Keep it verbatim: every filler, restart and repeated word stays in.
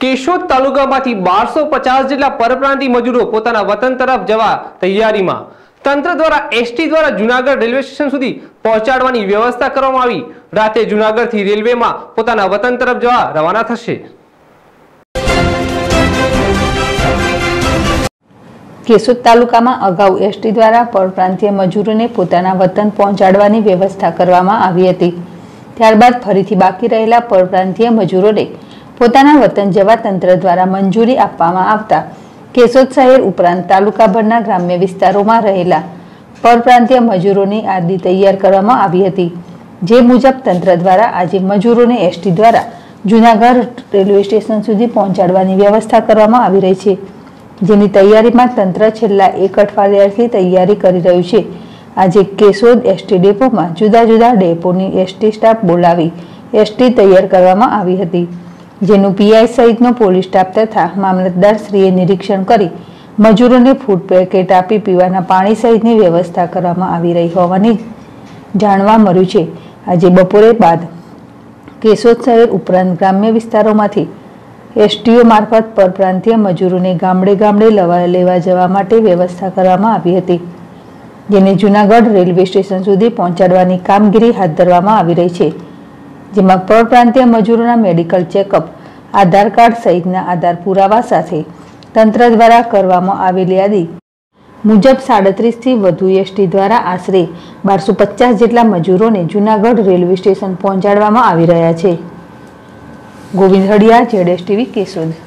केशोद तालुकामांथी बारसो पचास जेटला परप्रांतीय मजूरो पोताना वतन तरफ जवा तैयारीमां। तंत्र द्वारा एसटी द्वारा जूनागढ़ रेलवे स्टेशन सुधी पहोंचाडवानी व्यवस्था करवामां आवी। राते जूनागढ़थी रेलवेमां पोताना वतन तरफ जवा रवाना थशे। केशोद तालुकामां अगाऊ एसटी द्वारा परप्रांतीय मजूरोने पोताना वतन पहोंचाडवानी व्यवस्था करवामां आवी हती। त्यारबाद फरीथी बाकी रहेला परप्रांतीय मजूरोने पोताना वतन जवा तंत्र द्वारा मंजूरी आपवामां आवता केशोद शहर उपरांत तालुकाभरना ग्राम्य विस्तारोमां रहेला परप्रांतीय मजूरोनी यादी तैयार करवामां आवी हती। जे मुजब तंत्र द्वारा आजे मजूरोने एसटी द्वारा जूनागढ़ रेलवे स्टेशन सुधी पहोंचाडवानी व्यवस्था करवामां आवी रही छे। जेनी तैयारीमां तंत्र छेल्ला एक अठवाडियाथी तैयारी करी रह्युं छे। आजे केशोद एसटी डेपोमां जुदा जुदा डेपोनी एसटी स्टाफ बोलावी एसटी तैयार करवामां आवी हती। जेनु पीआई सहितनो पोलीस स्टाफ तथा मामलतदार श्रीए निरीक्षण करी मजूरोने फूड पेकेट आपी पीवाना पाणी सहितनी व्यवस्था करवामां आवी रही होवानी जाणवा मळ्युं छे। आजे बपोरे बाद केशोद शहर उपरांत ग्राम्य विस्तारोमांथी एसटीओ मार्फत परप्रांतीय मजूरोने गामडे गामडे लवा लेवा जवा माटे व्यवस्था करवामां आवी हती। जेने जूनागढ़ रेलवे स्टेशन सुधी पहोंचाडवानी कामगीरी हाथ धरवामां आवी रही छे। जेमां परप्रांतीय मजूरोना मेडिकल चेकअप आधार कार्ड सहितना आधार पुरावा साथे तंत्र द्वारा करवामां आवेली यादी मुजब साड़त्रीस थी वधु एसटी द्वारा आश्रे बारसो पचास जेटला मजूरोने जूनागढ़ रेलवे स्टेशन पहोंचाडवामां आवी रह्या छे। Govind Hadiya, Z S TV, Keshod.